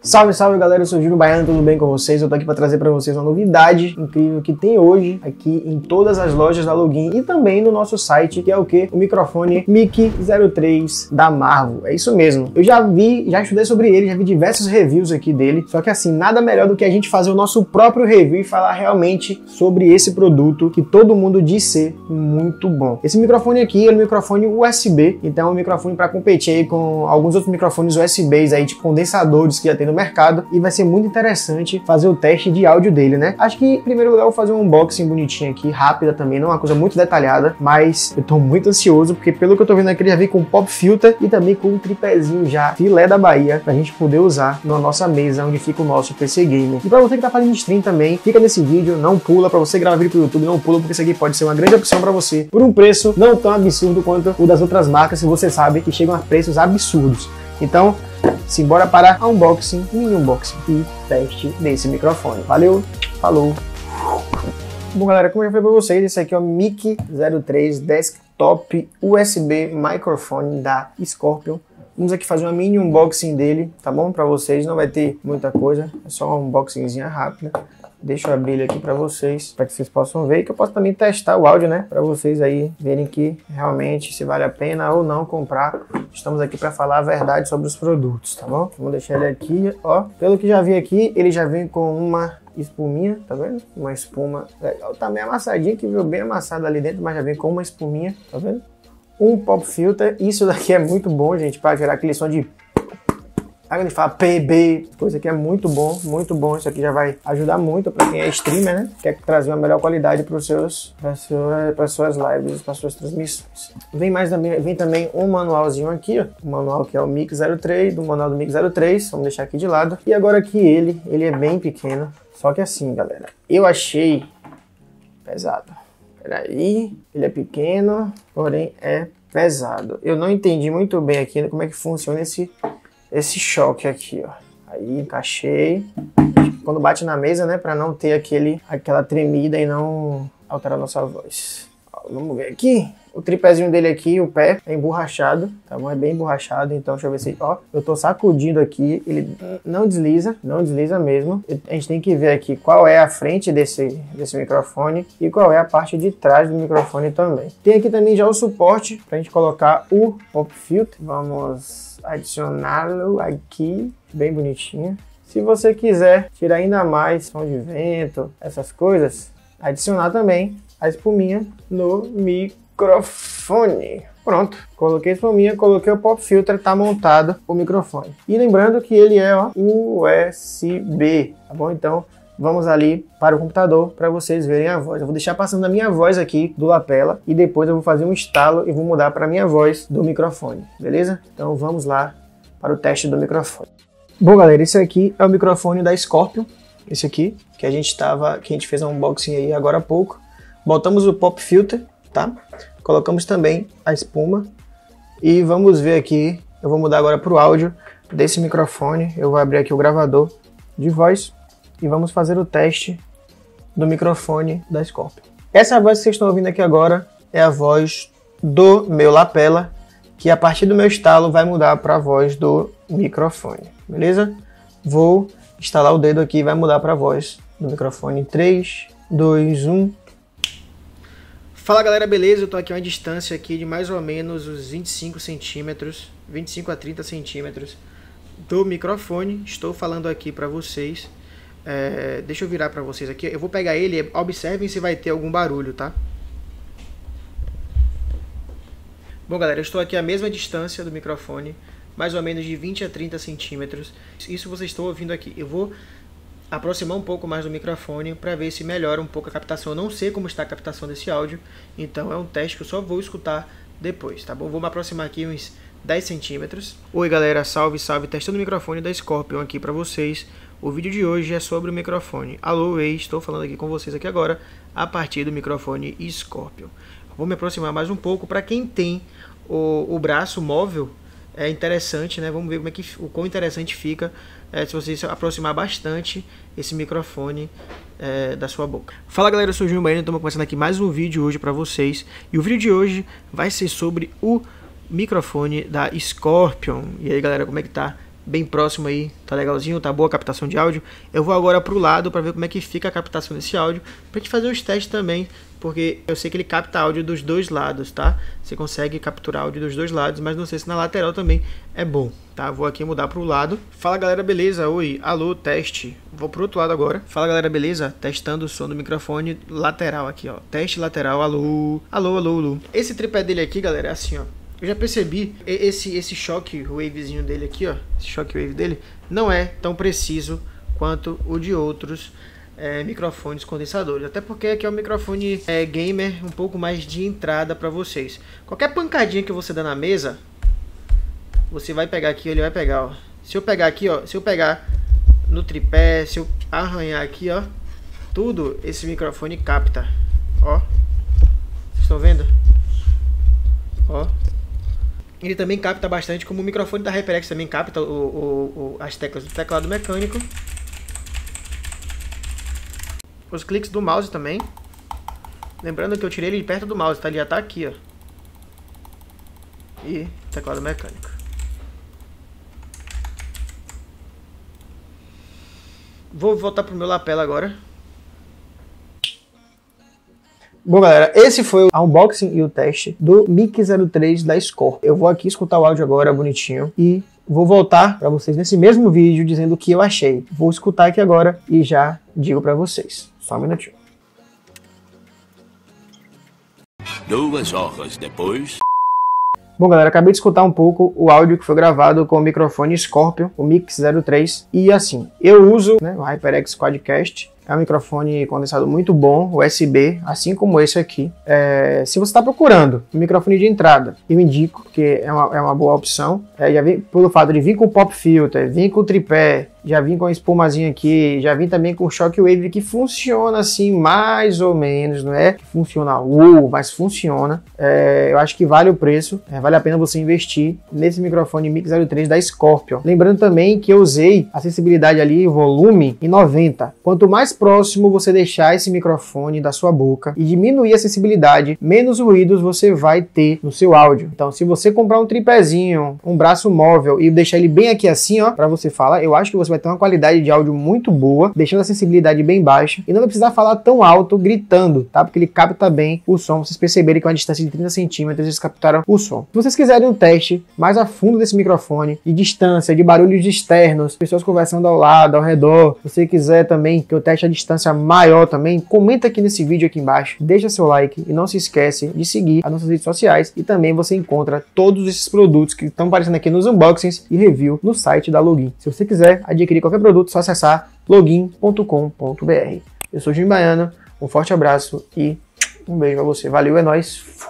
Salve, salve galera, eu sou o Jr Baiano, tudo bem com vocês? Eu tô aqui pra trazer pra vocês uma novidade incrível que tem hoje aqui em todas as lojas da Login e também no nosso site, que é o que? O microfone MIC-03 da Marvo, é isso mesmo. Eu já estudei sobre ele, já vi diversos reviews aqui dele, só que assim, nada melhor do que a gente fazer o nosso próprio review e falar realmente sobre esse produto que todo mundo diz ser muito bom. Esse microfone aqui é um microfone USB, então é um microfone pra competir aí com alguns outros microfones USBs aí, de condensadores que já tem no mercado, e vai ser muito interessante fazer o teste de áudio dele, né? Acho que em primeiro lugar eu vou fazer um unboxing bonitinho aqui, rápida também, não é uma coisa muito detalhada, mas eu tô muito ansioso, porque pelo que eu tô vendo aqui, ele já vem com pop filter e também com um tripézinho já, filé da Bahia, pra gente poder usar na nossa mesa, onde fica o nosso PC Gamer. E pra você que tá fazendo stream também, fica nesse vídeo, não pula, pra você gravar vídeo pro YouTube, não pula, porque isso aqui pode ser uma grande opção pra você, por um preço não tão absurdo quanto o das outras marcas, se você sabe que chegam a preços absurdos. Então, simbora para o unboxing, mini unboxing e teste desse microfone. Valeu, falou! Bom galera, como eu já falei para vocês, esse aqui é o MIC-03 Desktop USB Microphone da Scorpion. Vamos aqui fazer uma mini unboxing dele, tá bom? Para vocês, não vai ter muita coisa, é só uma unboxingzinha rápida. Deixa eu abrir ele aqui para vocês, para que vocês possam ver, e que eu posso também testar o áudio, né? Para vocês aí verem que realmente se vale a pena ou não comprar. Estamos aqui para falar a verdade sobre os produtos, tá bom? Vamos deixar ele aqui, ó. Pelo que já vi aqui, ele já vem com uma espuminha, tá vendo? Uma espuma legal, tá meio amassadinha, que veio bem amassada ali dentro, mas já vem com uma espuminha, tá vendo? Um pop filter, isso daqui é muito bom, gente, para gerar aquele som de... Aí ele fala PB, coisa que é muito bom, isso aqui já vai ajudar muito para quem é streamer, né? Quer trazer uma melhor qualidade para suas lives, para suas transmissões. Vem também um manualzinho aqui, ó. O manual que é o MIC-03, do manual do MIC-03, vamos deixar aqui de lado. E agora aqui ele é bem pequeno, só que assim, galera, eu achei pesado. Peraí, ele é pequeno, porém é pesado. Eu não entendi muito bem aqui como é que funciona esse choque aqui, ó. Aí encaixei, quando bate na mesa, né, para não ter aquela tremida e não alterar a nossa voz. Ó, vamos ver aqui, o tripézinho dele aqui, o pé é emborrachado, tá bom? É bem emborrachado, então deixa eu ver se, ó, eu tô sacudindo aqui, ele não desliza mesmo. A gente tem que ver aqui qual é a frente desse microfone e qual é a parte de trás do microfone também. Tem aqui também já o suporte pra gente colocar o pop filter, vamos adicioná-lo aqui, bem bonitinho. Se você quiser tirar ainda mais som de vento, essas coisas, adicionar também a espuminha no microfone. Pronto, coloquei a espuminha, coloquei o pop filter, tá montado o microfone. E lembrando que ele é, ó, USB, tá bom? Então vamos ali para o computador para vocês verem a voz. Eu vou deixar passando a minha voz aqui do lapela e depois eu vou fazer um estalo e vou mudar para a minha voz do microfone, beleza? Então vamos lá para o teste do microfone. Bom galera, esse aqui é o microfone da Scorpion, esse aqui, que a gente fez um unboxing aí agora há pouco. Botamos o pop filter, tá? Colocamos também a espuma e vamos ver aqui, eu vou mudar agora para o áudio desse microfone, eu vou abrir aqui o gravador de voz e vamos fazer o teste do microfone da Scorpion. Essa voz que vocês estão ouvindo aqui agora é a voz do meu lapela, que a partir do meu estalo vai mudar para a voz do microfone, beleza? Vou instalar o dedo aqui e vai mudar para a voz do microfone. 3, 2, 1... Fala galera, beleza? Eu tô aqui a uma distância aqui de mais ou menos os 25 centímetros, 25 a 30 centímetros do microfone. Estou falando aqui para vocês. Deixa eu virar para vocês aqui. Eu vou pegar ele, observem se vai ter algum barulho, tá? Bom galera, eu estou aqui à mesma distância do microfone, mais ou menos de 20 a 30 centímetros. Isso vocês estão ouvindo aqui. Eu vou aproximar um pouco mais do microfone para ver se melhora um pouco a captação. Eu não sei como está a captação desse áudio, então é um teste que eu só vou escutar depois, tá bom? Vou me aproximar aqui uns 10 centímetros. Oi galera, salve, salve, testando o microfone da Scorpion aqui para vocês. O vídeo de hoje é sobre o microfone. Alô, ei, estou falando aqui com vocês aqui agora a partir do microfone Scorpion. Vou me aproximar mais um pouco. Para quem tem o braço móvel, é interessante, né? Vamos ver como é que, o quão interessante fica se você se aproximar bastante esse microfone da sua boca. Fala galera, eu sou o Jr Baiano, estamos começando aqui mais um vídeo hoje para vocês. E o vídeo de hoje vai ser sobre o microfone da Scorpion. E aí galera, como é que tá? Bem próximo aí, tá legalzinho, tá boa a captação de áudio. Eu vou agora pro lado para ver como é que fica a captação desse áudio, pra gente fazer os testes também, porque eu sei que ele capta áudio dos dois lados, tá? Você consegue capturar áudio dos dois lados, mas não sei se na lateral também é bom, tá? Vou aqui mudar pro lado. Fala galera, beleza? Oi, alô, teste. Vou pro outro lado agora. Fala galera, beleza? Testando o som do microfone lateral aqui, ó. Teste lateral, alô, alô, alô, alô. Esse tripé dele aqui, galera, é assim, ó. Eu já percebi, esse shockwavezinho dele aqui, ó, esse shockwave dele não é tão preciso quanto o de outros microfones condensadores. Até porque aqui é um microfone gamer, um pouco mais de entrada para vocês. Qualquer pancadinha que você dá na mesa, você vai pegar aqui, ele vai pegar, ó. Se eu pegar aqui, ó, se eu pegar no tripé, se eu arranhar aqui, ó, tudo esse microfone capta, ó. Vocês estão vendo? Ó. Ele também capta bastante, como o microfone da HyperX também capta as teclas do teclado mecânico. Os cliques do mouse também. Lembrando que eu tirei ele perto do mouse, tá? Ele já tá aqui, ó. E teclado mecânico. Vou voltar pro meu lapela agora. Bom galera, esse foi o unboxing e o teste do MIC-03 da Scorpion. Eu vou aqui escutar o áudio agora bonitinho e vou voltar para vocês nesse mesmo vídeo dizendo o que eu achei. Vou escutar aqui agora e já digo para vocês. Só um minutinho. 2 horas depois... Bom galera, acabei de escutar um pouco o áudio que foi gravado com o microfone Scorpion, o MIC-03, e assim, eu uso, né, o HyperX Quadcast, é um microfone condensado muito bom, USB, assim como esse aqui. Se você está procurando um microfone de entrada, eu indico, porque é uma boa opção, já vem, pelo fato de vir com pop filter, vir com tripé, já vim com a espumazinha aqui, já vim também com o shockwave, que funciona assim, mais ou menos, não é? Funciona, mas funciona. Eu acho que vale o preço, vale a pena você investir nesse microfone MIC-03 da Scorpion. Lembrando também que eu usei a sensibilidade ali, volume, em 90. Quanto mais próximo você deixar esse microfone da sua boca e diminuir a sensibilidade, menos ruídos você vai ter no seu áudio. Então, se você comprar um tripézinho, um braço móvel e deixar ele bem aqui assim, ó, pra você falar, eu acho que você vai ter uma qualidade de áudio muito boa, deixando a sensibilidade bem baixa, e não vai precisar falar tão alto gritando, tá? Porque ele capta bem o som. Vocês perceberem que uma distância de 30 centímetros eles captaram o som. Se vocês quiserem um teste mais a fundo desse microfone, de distância, de barulhos externos, pessoas conversando ao lado, ao redor, se você quiser também que eu teste a distância maior também, comenta aqui nesse vídeo aqui embaixo, deixa seu like e não se esquece de seguir as nossas redes sociais, e também você encontra todos esses produtos que estão aparecendo aqui nos unboxings e review no site da Login. Se você quiser adquirir qualquer produto, só acessar login.com.br. Eu sou o Jr Baiano, um forte abraço e um beijo pra você. Valeu, é nóis!